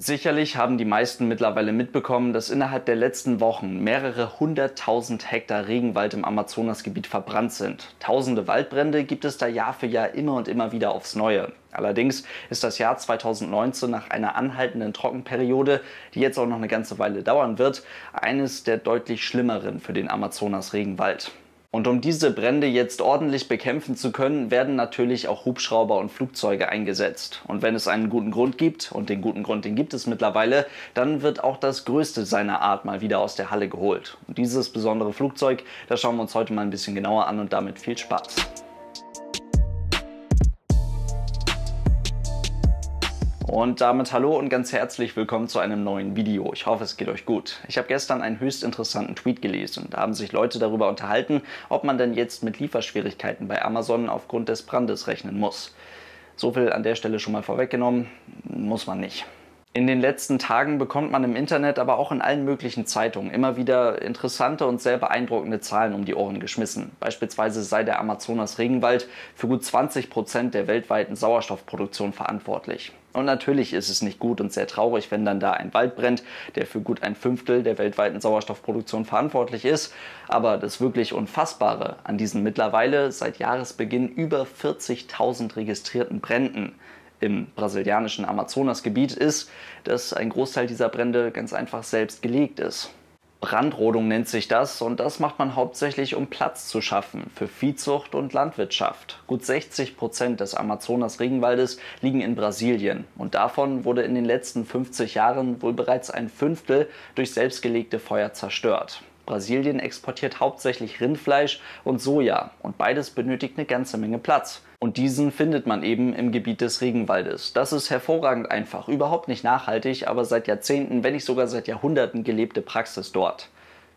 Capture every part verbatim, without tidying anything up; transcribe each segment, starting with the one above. Sicherlich haben die meisten mittlerweile mitbekommen, dass innerhalb der letzten Wochen mehrere hunderttausend Hektar Regenwald im Amazonasgebiet verbrannt sind. Tausende Waldbrände gibt es da Jahr für Jahr immer und immer wieder aufs Neue. Allerdings ist das Jahr zweitausendneunzehn nach einer anhaltenden Trockenperiode, die jetzt auch noch eine ganze Weile dauern wird, eines der deutlich schlimmeren für den Amazonas-Regenwald. Und um diese Brände jetzt ordentlich bekämpfen zu können, werden natürlich auch Hubschrauber und Flugzeuge eingesetzt. Und wenn es einen guten Grund gibt, und den guten Grund, den gibt es mittlerweile, dann wird auch das größte seiner Art mal wieder aus der Halle geholt. Und dieses besondere Flugzeug, das schauen wir uns heute mal ein bisschen genauer an und damit viel Spaß. Und damit hallo und ganz herzlich willkommen zu einem neuen Video. Ich hoffe, es geht euch gut. Ich habe gestern einen höchst interessanten Tweet gelesen. Da haben sich Leute darüber unterhalten, ob man denn jetzt mit Lieferschwierigkeiten bei Amazon aufgrund des Brandes rechnen muss. So viel an der Stelle schon mal vorweggenommen, muss man nicht. In den letzten Tagen bekommt man im Internet, aber auch in allen möglichen Zeitungen immer wieder interessante und sehr beeindruckende Zahlen um die Ohren geschmissen. Beispielsweise sei der Amazonas-Regenwald für gut zwanzig Prozent der weltweiten Sauerstoffproduktion verantwortlich. Und natürlich ist es nicht gut und sehr traurig, wenn dann da ein Wald brennt, der für gut ein Fünftel der weltweiten Sauerstoffproduktion verantwortlich ist. Aber das wirklich Unfassbare an diesen mittlerweile seit Jahresbeginn über vierzigtausend registrierten Bränden im brasilianischen Amazonasgebiet ist, dass ein Großteil dieser Brände ganz einfach selbst gelegt ist. Brandrodung nennt sich das und das macht man hauptsächlich, um Platz zu schaffen für Viehzucht und Landwirtschaft. Gut sechzig Prozent des Amazonas-Regenwaldes liegen in Brasilien und davon wurde in den letzten fünfzig Jahren wohl bereits ein Fünftel durch selbstgelegte Feuer zerstört. Brasilien exportiert hauptsächlich Rindfleisch und Soja und beides benötigt eine ganze Menge Platz. Und diesen findet man eben im Gebiet des Regenwaldes. Das ist hervorragend einfach, überhaupt nicht nachhaltig, aber seit Jahrzehnten, wenn nicht sogar seit Jahrhunderten gelebte Praxis dort.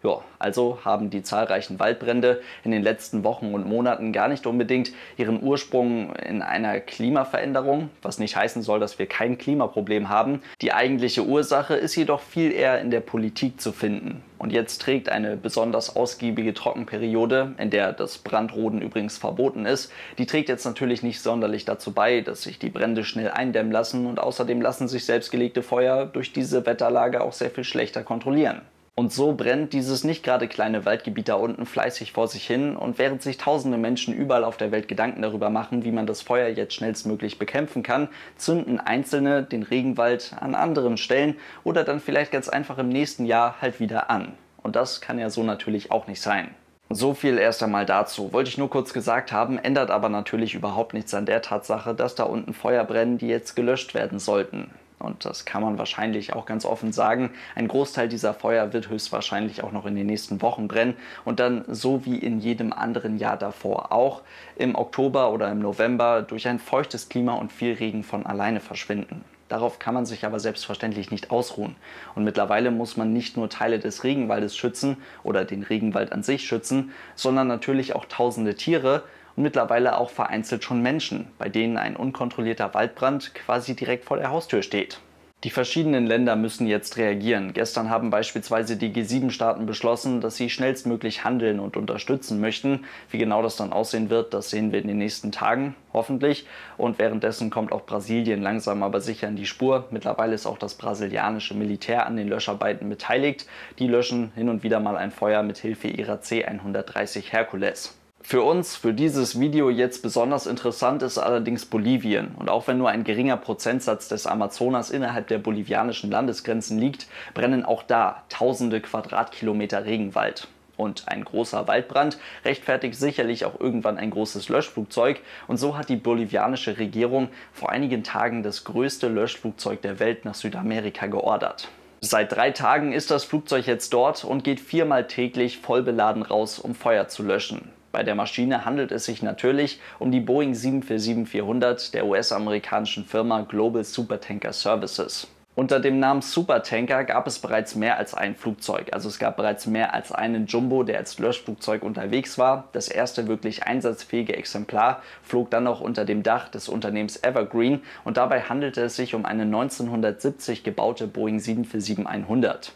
Ja, also haben die zahlreichen Waldbrände in den letzten Wochen und Monaten gar nicht unbedingt ihren Ursprung in einer Klimaveränderung, was nicht heißen soll, dass wir kein Klimaproblem haben. Die eigentliche Ursache ist jedoch viel eher in der Politik zu finden. Und jetzt trägt eine besonders ausgiebige Trockenperiode, in der das Brandroden übrigens verboten ist, die trägt jetzt natürlich nicht sonderlich dazu bei, dass sich die Brände schnell eindämmen lassen und außerdem lassen sich selbstgelegte Feuer durch diese Wetterlage auch sehr viel schlechter kontrollieren. Und so brennt dieses nicht gerade kleine Waldgebiet da unten fleißig vor sich hin und während sich tausende Menschen überall auf der Welt Gedanken darüber machen, wie man das Feuer jetzt schnellstmöglich bekämpfen kann, zünden Einzelne den Regenwald an anderen Stellen oder dann vielleicht ganz einfach im nächsten Jahr halt wieder an. Und das kann ja so natürlich auch nicht sein. So viel erst einmal dazu. Wollte ich nur kurz gesagt haben, ändert aber natürlich überhaupt nichts an der Tatsache, dass da unten Feuer brennen, die jetzt gelöscht werden sollten. Und das kann man wahrscheinlich auch ganz offen sagen, ein Großteil dieser Feuer wird höchstwahrscheinlich auch noch in den nächsten Wochen brennen und dann, so wie in jedem anderen Jahr davor auch, im Oktober oder im November durch ein feuchtes Klima und viel Regen von alleine verschwinden. Darauf kann man sich aber selbstverständlich nicht ausruhen. Und mittlerweile muss man nicht nur Teile des Regenwaldes schützen oder den Regenwald an sich schützen, sondern natürlich auch tausende Tiere, und mittlerweile auch vereinzelt schon Menschen, bei denen ein unkontrollierter Waldbrand quasi direkt vor der Haustür steht. Die verschiedenen Länder müssen jetzt reagieren. Gestern haben beispielsweise die G sieben Staaten beschlossen, dass sie schnellstmöglich handeln und unterstützen möchten. Wie genau das dann aussehen wird, das sehen wir in den nächsten Tagen, hoffentlich. Und währenddessen kommt auch Brasilien langsam aber sicher in die Spur. Mittlerweile ist auch das brasilianische Militär an den Löscharbeiten beteiligt. Die löschen hin und wieder mal ein Feuer mit Hilfe ihrer C hundertdreißig Hercules. Für uns, für dieses Video jetzt besonders interessant ist allerdings Bolivien. Und auch wenn nur ein geringer Prozentsatz des Amazonas innerhalb der bolivianischen Landesgrenzen liegt, brennen auch da tausende Quadratkilometer Regenwald. Und ein großer Waldbrand rechtfertigt sicherlich auch irgendwann ein großes Löschflugzeug. Und so hat die bolivianische Regierung vor einigen Tagen das größte Löschflugzeug der Welt nach Südamerika geordert. Seit drei Tagen ist das Flugzeug jetzt dort und geht viermal täglich voll beladen raus, um Feuer zu löschen. Bei der Maschine handelt es sich natürlich um die Boeing sieben vier sieben vierhundert der U S-amerikanischen Firma Global Supertanker Services. Unter dem Namen Supertanker gab es bereits mehr als ein Flugzeug. Also es gab bereits mehr als einen Jumbo, der als Löschflugzeug unterwegs war. Das erste wirklich einsatzfähige Exemplar flog dann auch unter dem Dach des Unternehmens Evergreen und dabei handelte es sich um eine neunzehnhundertsiebzig gebaute Boeing sieben vier sieben hundert.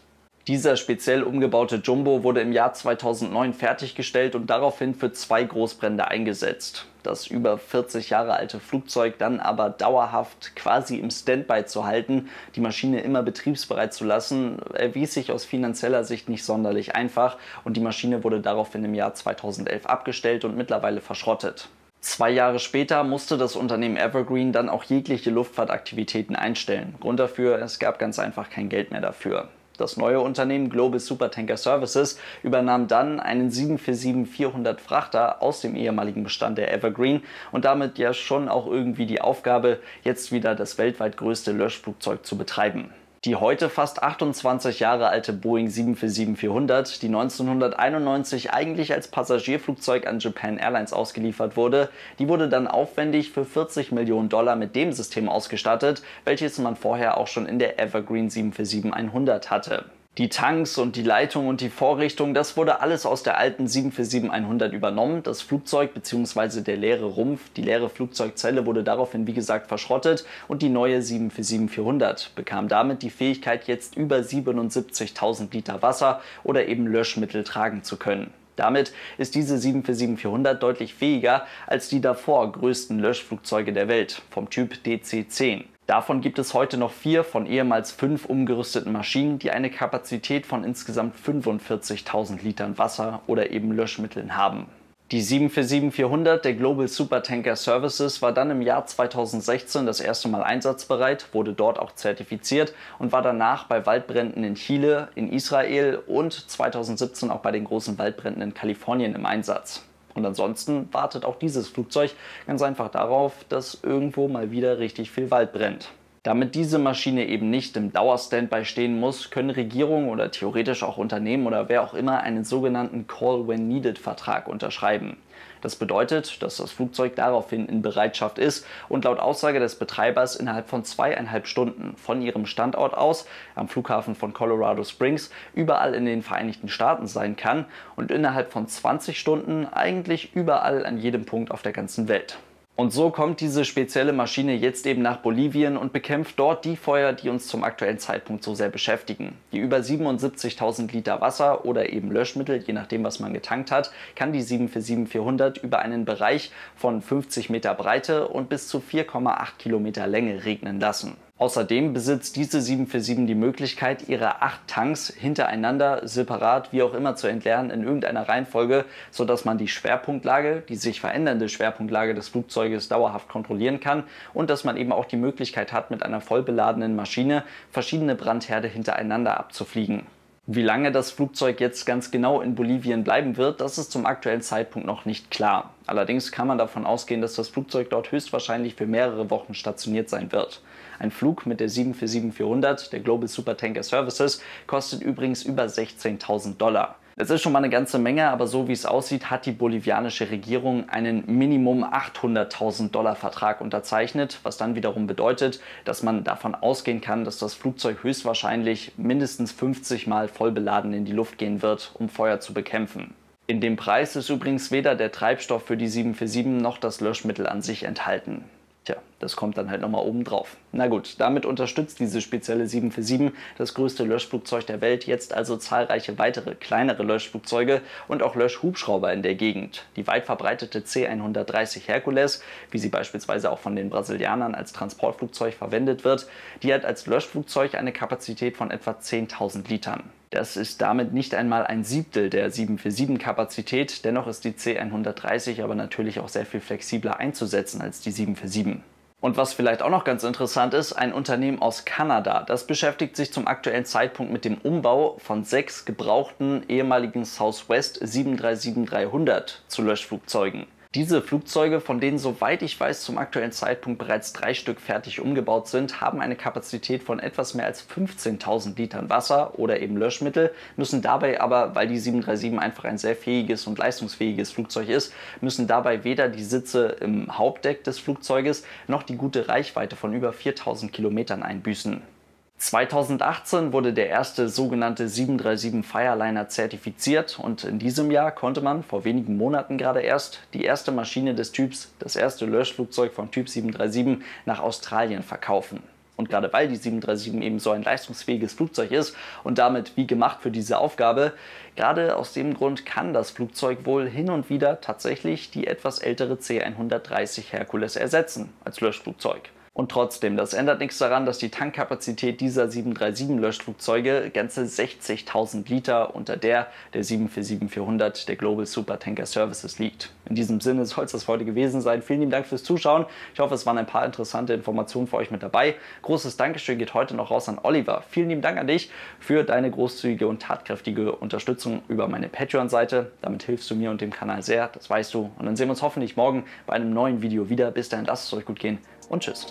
Dieser speziell umgebaute Jumbo wurde im Jahr zweitausendneun fertiggestellt und daraufhin für zwei Großbrände eingesetzt. das über vierzig Jahre alte Flugzeug dann aber dauerhaft quasi im Standby zu halten, die Maschine immer betriebsbereit zu lassen, erwies sich aus finanzieller Sicht nicht sonderlich einfach und die Maschine wurde daraufhin im Jahr zweitausendelf abgestellt und mittlerweile verschrottet. Zwei Jahre später musste das Unternehmen Evergreen dann auch jegliche Luftfahrtaktivitäten einstellen. Grund dafür, es gab ganz einfach kein Geld mehr dafür. Das neue Unternehmen Global Supertanker Services übernahm dann einen sieben vier sieben vierhundert Frachter aus dem ehemaligen Bestand der Evergreen und damit ja schon auch irgendwie die Aufgabe, jetzt wieder das weltweit größte Löschflugzeug zu betreiben. Die heute fast achtundzwanzig Jahre alte Boeing sieben vier sieben vierhundert, die neunzehnhunderteinundneunzig eigentlich als Passagierflugzeug an Japan Airlines ausgeliefert wurde, die wurde dann aufwendig für vierzig Millionen Dollar mit dem System ausgestattet, welches man vorher auch schon in der Evergreen sieben vier sieben hundert hatte. Die Tanks und die Leitung und die Vorrichtung, das wurde alles aus der alten sieben vier sieben hundert übernommen. Das Flugzeug bzw. der leere Rumpf, die leere Flugzeugzelle wurde daraufhin wie gesagt verschrottet und die neue sieben vier sieben vierhundert bekam damit die Fähigkeit, jetzt über siebenundsiebzigtausend Liter Wasser oder eben Löschmittel tragen zu können. Damit ist diese sieben vier sieben vierhundert deutlich fähiger als die davor größten Löschflugzeuge der Welt vom Typ D C zehn. Davon gibt es heute noch vier von ehemals fünf umgerüsteten Maschinen, die eine Kapazität von insgesamt fünfundvierzigtausend Litern Wasser oder eben Löschmitteln haben. Die sieben vier sieben vierhundert der Global Supertanker Services war dann im Jahr zweitausendsechzehn das erste Mal einsatzbereit, wurde dort auch zertifiziert und war danach bei Waldbränden in Chile, in Israel und zweitausendsiebzehn auch bei den großen Waldbränden in Kalifornien im Einsatz. Und ansonsten wartet auch dieses Flugzeug ganz einfach darauf, dass irgendwo mal wieder richtig viel Wald brennt. Damit diese Maschine eben nicht im Dauerstandby stehen muss, können Regierungen oder theoretisch auch Unternehmen oder wer auch immer einen sogenannten Call-When-Needed-Vertrag unterschreiben. Das bedeutet, dass das Flugzeug daraufhin in Bereitschaft ist und laut Aussage des Betreibers innerhalb von zweieinhalb Stunden von ihrem Standort aus am Flughafen von Colorado Springs überall in den Vereinigten Staaten sein kann und innerhalb von zwanzig Stunden eigentlich überall an jedem Punkt auf der ganzen Welt. Und so kommt diese spezielle Maschine jetzt eben nach Bolivien und bekämpft dort die Feuer, die uns zum aktuellen Zeitpunkt so sehr beschäftigen. Die über siebenundsiebzigtausend Liter Wasser oder eben Löschmittel, je nachdem was man getankt hat, kann die sieben vier sieben vierhundert über einen Bereich von fünfzig Meter Breite und bis zu vier Komma acht Kilometer Länge regnen lassen. Außerdem besitzt diese sieben vier sieben die Möglichkeit, ihre acht Tanks hintereinander, separat, wie auch immer zu entleeren in irgendeiner Reihenfolge, sodass man die Schwerpunktlage, die sich verändernde Schwerpunktlage des Flugzeuges dauerhaft kontrollieren kann und dass man eben auch die Möglichkeit hat, mit einer vollbeladenen Maschine verschiedene Brandherde hintereinander abzufliegen. Wie lange das Flugzeug jetzt ganz genau in Bolivien bleiben wird, das ist zum aktuellen Zeitpunkt noch nicht klar. Allerdings kann man davon ausgehen, dass das Flugzeug dort höchstwahrscheinlich für mehrere Wochen stationiert sein wird. Ein Flug mit der sieben vier sieben vierhundert der Global Supertanker Services kostet übrigens über sechzehntausend Dollar. Das ist schon mal eine ganze Menge, aber so wie es aussieht, hat die bolivianische Regierung einen Minimum achthunderttausend Dollar Vertrag unterzeichnet, was dann wiederum bedeutet, dass man davon ausgehen kann, dass das Flugzeug höchstwahrscheinlich mindestens fünfzig Mal voll beladen in die Luft gehen wird, um Feuer zu bekämpfen. In dem Preis ist übrigens weder der Treibstoff für die sieben vier sieben noch das Löschmittel an sich enthalten. Tja, das kommt dann halt nochmal oben drauf. Na gut, damit unterstützt diese spezielle sieben vier sieben das größte Löschflugzeug der Welt, jetzt also zahlreiche weitere kleinere Löschflugzeuge und auch Löschhubschrauber in der Gegend. Die weit verbreitete C hundertdreißig Hercules, wie sie beispielsweise auch von den Brasilianern als Transportflugzeug verwendet wird, die hat als Löschflugzeug eine Kapazität von etwa zehntausend Litern. Das ist damit nicht einmal ein Siebtel der sieben vier sieben-Kapazität, dennoch ist die C hundertdreißig aber natürlich auch sehr viel flexibler einzusetzen als die sieben vier sieben. Und was vielleicht auch noch ganz interessant ist, ein Unternehmen aus Kanada, das beschäftigt sich zum aktuellen Zeitpunkt mit dem Umbau von sechs gebrauchten ehemaligen Southwest sieben drei sieben dreihundert zu Löschflugzeugen. Diese Flugzeuge, von denen soweit ich weiß zum aktuellen Zeitpunkt bereits drei Stück fertig umgebaut sind, haben eine Kapazität von etwas mehr als fünfzehntausend Litern Wasser oder eben Löschmittel, müssen dabei aber, weil die sieben drei sieben einfach ein sehr fähiges und leistungsfähiges Flugzeug ist, müssen dabei weder die Sitze im Hauptdeck des Flugzeuges noch die gute Reichweite von über viertausend Kilometern einbüßen. zweitausendachtzehn wurde der erste sogenannte sieben drei sieben Fireliner zertifiziert und in diesem Jahr konnte man, vor wenigen Monaten gerade erst, die erste Maschine des Typs, das erste Löschflugzeug vom Typ sieben drei sieben, nach Australien verkaufen. Und gerade weil die sieben drei sieben eben so ein leistungsfähiges Flugzeug ist und damit wie gemacht für diese Aufgabe, gerade aus dem Grund kann das Flugzeug wohl hin und wieder tatsächlich die etwas ältere C hundertdreißig Hercules ersetzen als Löschflugzeug. Und trotzdem, das ändert nichts daran, dass die Tankkapazität dieser sieben drei sieben-Löschflugzeuge ganze sechzigtausend Liter unter der der sieben vier sieben vierhundert der Global Supertanker Services liegt. In diesem Sinne soll es das heute gewesen sein. Vielen lieben Dank fürs Zuschauen. Ich hoffe, es waren ein paar interessante Informationen für euch mit dabei. Großes Dankeschön geht heute noch raus an Oliver. Vielen lieben Dank an dich für deine großzügige und tatkräftige Unterstützung über meine Patreon-Seite. Damit hilfst du mir und dem Kanal sehr, das weißt du. Und dann sehen wir uns hoffentlich morgen bei einem neuen Video wieder. Bis dahin, lasst es euch gut gehen. Und tschüss.